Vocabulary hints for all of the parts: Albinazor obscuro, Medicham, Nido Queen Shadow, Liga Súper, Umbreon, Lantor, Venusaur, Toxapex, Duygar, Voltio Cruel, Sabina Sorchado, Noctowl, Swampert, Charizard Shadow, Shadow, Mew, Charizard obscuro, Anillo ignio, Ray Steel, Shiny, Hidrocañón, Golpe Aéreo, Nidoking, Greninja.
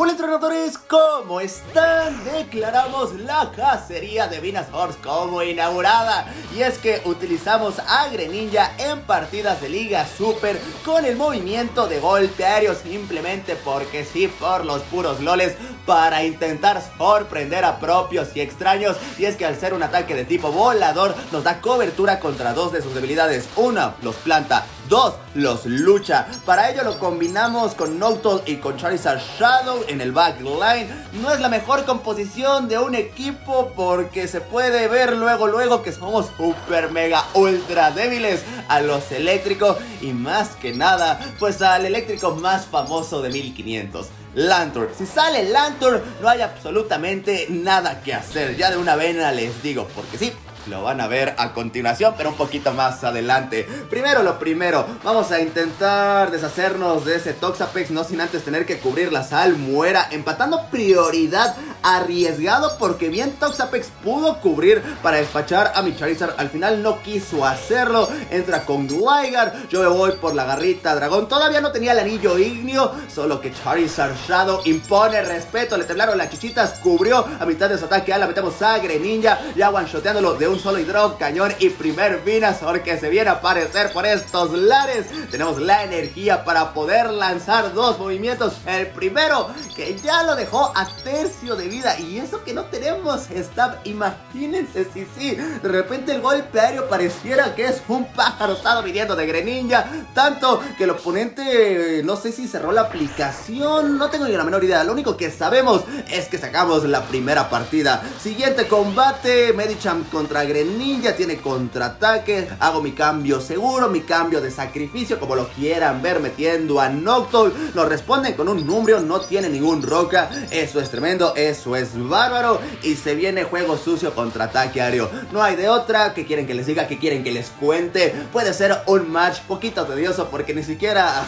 Hola entrenadores, ¿cómo están? Declaramos la cacería de Venusaur como inaugurada. Y es que utilizamos a Greninja en partidas de Liga Súper con el movimiento de Golpe Aéreo, simplemente porque sí, por los puros loles, para intentar sorprender a propios y extraños. Y es que al ser un ataque de tipo volador nos da cobertura contra dos de sus debilidades: una, los planta; dos, los lucha. Para ello lo combinamos con Noctowl y con Charizard Shadow en el backline. No es la mejor composición de un equipo porque se puede ver luego que somos super mega ultra débiles a los eléctricos, y más que nada pues al eléctrico más famoso de 1500, Lantor. Si sale Lantor no hay absolutamente nada que hacer, ya de una vena les digo, porque sí, lo van a ver a continuación, pero un poquito más adelante. Primero lo primero, vamos a intentar deshacernos de ese Toxapex, no sin antes tener que cubrir la salmuera, empatando prioridad, arriesgado, porque bien Toxapex pudo cubrir para despachar a mi Charizard, al final no quiso hacerlo. Entra con Duygar, yo me voy por la garrita dragón, todavía no tenía el anillo ignio, solo que Charizard Shadow impone respeto, le temblaron las chichitas, cubrió a mitad de su ataque, la metemos a Greninja, ya one-shoteándolo de un solo hidrocañón, y primer Venusaur que se viene a aparecer por estos lares. Tenemos la energía para poder lanzar dos movimientos, el primero que ya lo dejó a tercio de vida, y eso que no tenemos stab. Imagínense si sí, de repente el golpe aéreo pareciera que es un pájaro estado viniendo de Greninja, tanto que el oponente, no sé si cerró la aplicación, no tengo ni la menor idea. Lo único que sabemos es que sacamos la primera partida. Siguiente combate, Medicham contra Greninja, tiene contraataque, hago mi cambio seguro, mi cambio de sacrificio, como lo quieran ver, metiendo a Noctowl, lo responden con un Umbreon, no tiene ningún roca, eso es tremendo, eso es bárbaro, y se viene juego sucio, contraataque aéreo, no hay de otra. ¿Qué quieren que les diga? ¿Qué quieren que les cuente? Puede ser un match poquito tedioso porque ni siquiera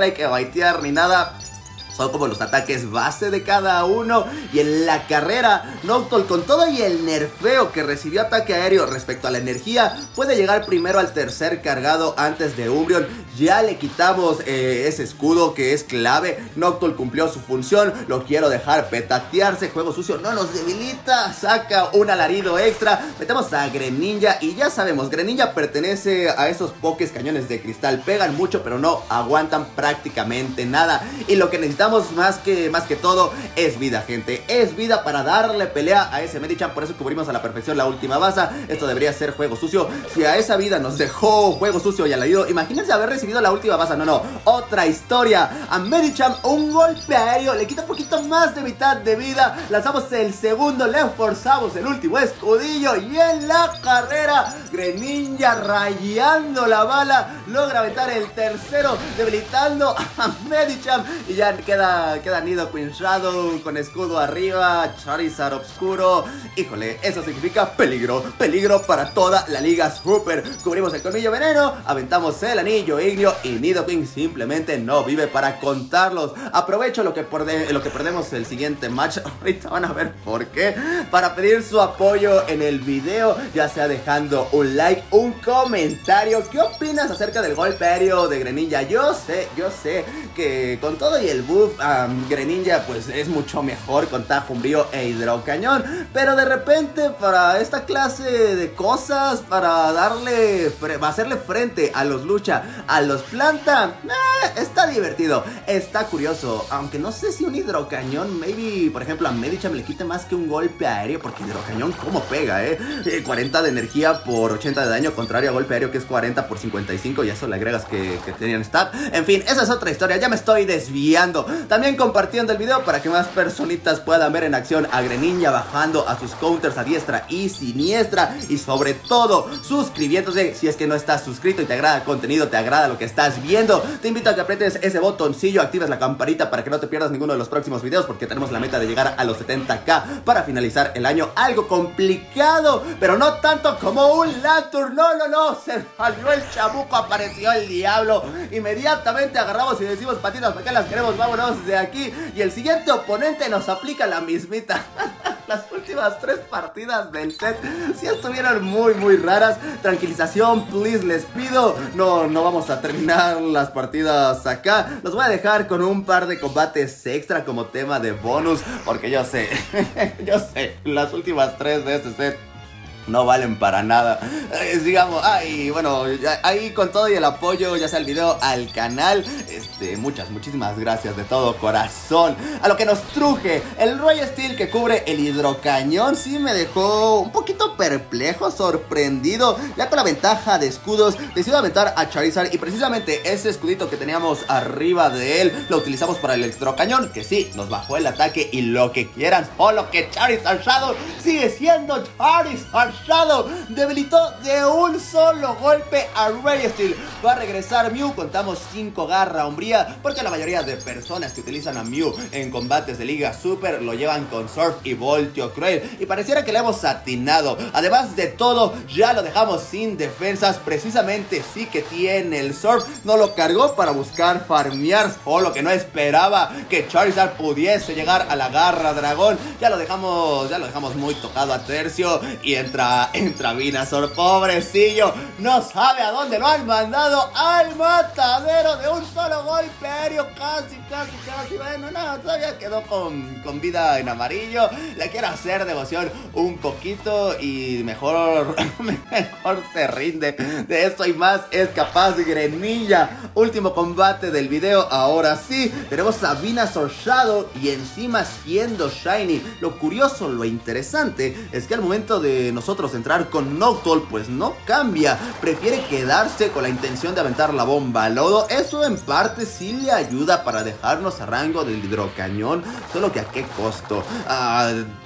hay que baitear ni nada. Son como los ataques base de cada uno. Y en la carrera, Noctowl, con todo y el nerfeo que recibió ataque aéreo respecto a la energía, puede llegar primero al tercer cargado antes de Umbreon. Ya le quitamos ese escudo que es clave. Noctowl cumplió su función. Lo quiero dejar petatearse. Juego sucio no nos debilita. Saca un alarido extra. Metemos a Greninja. Y ya sabemos, Greninja pertenece a esos pokés cañones de cristal. Pegan mucho pero no aguantan prácticamente nada. Y lo que necesitamos más que todo es vida, gente, es vida para darle pelea a ese Medicham. Por eso cubrimos a la perfección la última baza. Esto debería ser juego sucio. Si a esa vida nos dejó juego sucio y alarido, imagínense haber recibido la última baza. No, otra historia. A Medicham un golpe aéreo le quita un poquito más de mitad de vida. Lanzamos el segundo, le forzamos el último escudillo, y en la carrera Greninja, rayando la bala, logra aventar el tercero, debilitando a Medicham, y ya que queda Nido Queen Shadow con escudo arriba, Charizard obscuro. Híjole, eso significa peligro, peligro para toda la Liga Súper. Cubrimos el colmillo veneno, aventamos el anillo ignio, y Nidoking simplemente no vive para contarlos. Aprovecho lo que perdemos el siguiente match, ahorita van a ver por qué, para pedir su apoyo en el video, ya sea dejando un like, un comentario. ¿Qué opinas acerca del golpe aéreo de Greninja? Yo sé que con todo y el buff Greninja pues es mucho mejor con Tajo, Umbrío e Hidrocañón, pero de repente para esta clase de cosas, para hacerle frente a los lucha, a los planta, está divertido, está curioso. Aunque no sé si un hidrocañón, maybe por ejemplo a Medicham le quite más que un golpe aéreo, porque hidrocañón como pega, 40 de energía por 80 de daño, contrario a golpe aéreo que es 40 por 55, y eso le agregas que tenían stat. En fin, esa es otra historia, ya me estoy desviando. También compartiendo el video para que más personitas puedan ver en acción a Greninja bajando a sus counters a diestra y siniestra, y sobre todo suscribiéndose si es que no estás suscrito y te agrada el contenido, te agrada lo que estás viendo. Te invito a que aprietes ese botoncillo, actives la campanita para que no te pierdas ninguno de los próximos videos, porque tenemos la meta de llegar a los 70k para finalizar el año. Algo complicado, pero no tanto como un Lantor. No, se salió el chamuco, apareció el diablo, inmediatamente agarramos y decimos patitas, ¿para qué las queremos? Vámonos de aquí, y el siguiente oponente nos aplica la mismita. Las últimas tres partidas del set sí estuvieron muy raras. Tranquilización, please, les pido. No vamos a terminar las partidas acá. Los voy a dejar con un par de combates extra como tema de bonus, porque yo sé, las últimas tres de este set no valen para nada. Digamos, ay, bueno, ahí con todo y el apoyo, ya sea el video, al canal, muchísimas gracias de todo corazón. A lo que nos truje, el Ray Steel que cubre el hidrocañón sí me dejó un poquito perplejo, sorprendido. Ya con la ventaja de escudos, decido aventar a Charizard y precisamente ese escudito que teníamos arriba de él lo utilizamos para el electrocañón, que sí, nos bajó el ataque y lo que quieran, solo que Charizard Shadow sigue siendo Charizard Shadow. Debilitó de un solo golpe a Ray Steel. Va a regresar Mew. Contamos 5 garra umbría, porque la mayoría de personas que utilizan a Mew en combates de Liga Súper lo llevan con Surf y Voltio Cruel, y pareciera que le hemos atinado. Además de todo, ya lo dejamos sin defensas. Precisamente sí que tiene el Surf, no lo cargó para buscar farmear, o lo que no esperaba que Charizard pudiese llegar a la garra dragón. Ya lo dejamos muy tocado a tercio y entra Venusaur, pobrecillo, no sabe a dónde lo han mandado, al matadero de un solo golpe aéreo, casi, bueno, no, todavía quedó con vida en amarillo. Le quiero hacer devoción un poquito y mejor se rinde. De esto y más es capaz Greninja. Último combate del video, ahora sí, tenemos a Sabina Sorchado y encima siendo Shiny. Lo curioso, lo interesante es que al momento de nosotros entrar con Noctowl, pues no cambia, prefiere quedarse con la intención de aventar la bomba lodo. Eso en parte sí le ayuda para dejarnos a rango del hidrocañón, solo que a qué costo.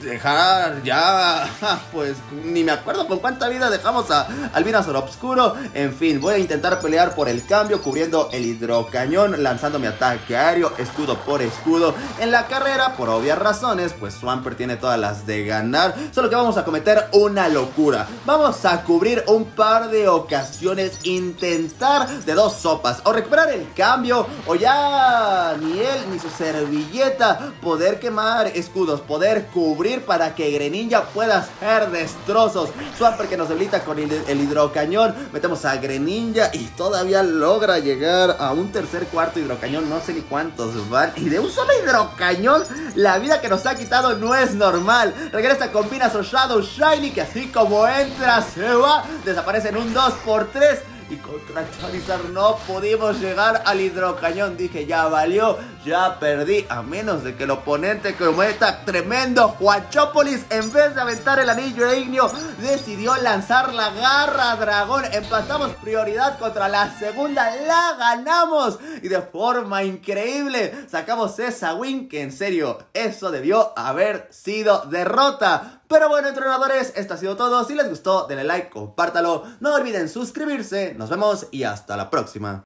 Dejar ya, pues ni me acuerdo con cuánta vida dejamos a Albinazor obscuro. En fin, voy a intentar pelear por el cambio cubriendo el hidrocañón, lanzando mi ataque aéreo escudo por escudo. En la carrera, por obvias razones, pues Swampert tiene todas las de ganar, solo que vamos a cometer una locura. Vamos a cubrir un par de ocasiones, intentar de dos sopas, o recuperar el cambio, o ya ni él ni su servilleta, poder quemar escudos, poder cubrir para que Greninja pueda hacer destrozos. Swampert que nos debilita con el hidrocañón, metemos a Greninja y todavía logra llegar a un tercer, cuarto hidrocañón, no sé ni cuántos van, y de un solo hidrocañón la vida que nos ha quitado no es normal. Regresa con Venusaur Shadow Shiny, que así como entra se va, desaparece en un 2x3. Y contra Charizard no pudimos llegar al hidrocañón. Dije, ya valió, ya perdí. A menos de que el oponente cometa tremendo Huachópolis. En vez de aventar el anillo ignio, decidió lanzar la garra dragón. Empatamos prioridad contra la segunda. La ganamos. Y de forma increíble sacamos esa win, que en serio, eso debió haber sido derrota. Pero bueno, entrenadores, esto ha sido todo. Si les gustó, denle like, compártalo. No olviden suscribirse. Nos vemos y hasta la próxima.